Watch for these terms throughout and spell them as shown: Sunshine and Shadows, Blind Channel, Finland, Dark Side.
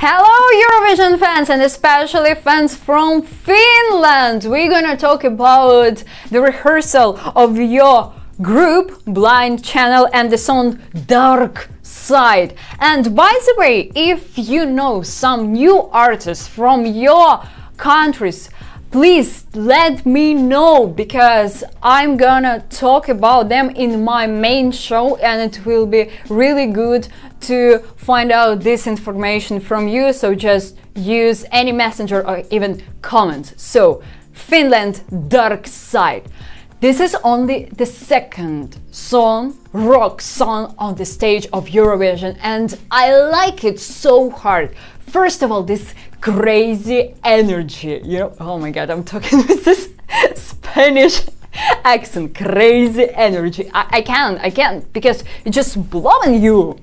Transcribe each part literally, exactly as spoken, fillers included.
Hello Eurovision fans, and especially fans from Finland! We're gonna talk about the rehearsal of your group Blind Channel and the song Dark Side. And by the way, if you know some new artists from your countries, please let me know, because I'm gonna talk about them in my main show, and it will be really good to find out this information from you. So just use any messenger or even comment. So Finland, Dark Side. This is only the second song, rock song, on the stage of Eurovision, and I like it so hard. First of all, this crazy energy, you know, oh my god, I'm talking with this Spanish accent, crazy energy. I, I can't, I can't, because it's just blowing you,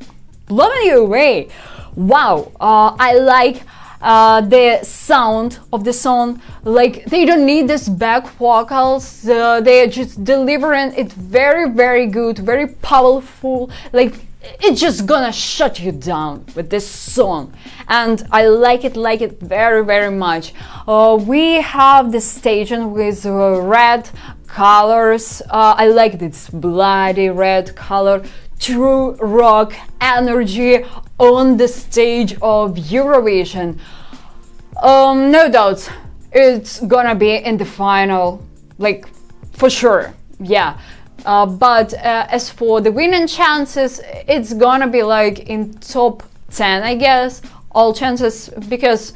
blowing you away. Wow, uh, I like uh, the sound of the song, like they don't need this back vocals, uh, they're just delivering it very, very good, very powerful, like it's just gonna shut you down with this song, and I like it, like it very, very much. Uh, we have the staging with uh, red colors. Uh, I like this bloody red color, true rock energy on the stage of Eurovision. Um, no doubts, it's gonna be in the final, like for sure, yeah. Uh, but uh, as for the winning chances, it's gonna be like in top ten, I guess, all chances, because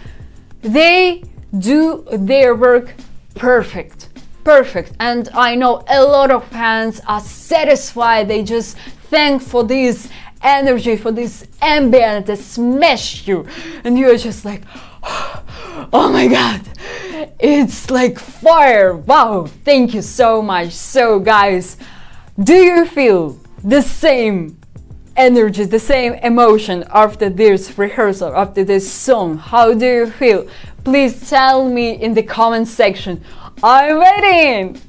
they do their work perfect, perfect. And I know a lot of fans are satisfied, they just thank for this energy, for this ambient that smash you, and you're just like, oh my god, it's like fire, wow, thank you so much. So guys, do you feel the same energy, the same emotion after this rehearsal, after this song? How do you feel? Please tell me in the comment section. I'm waiting!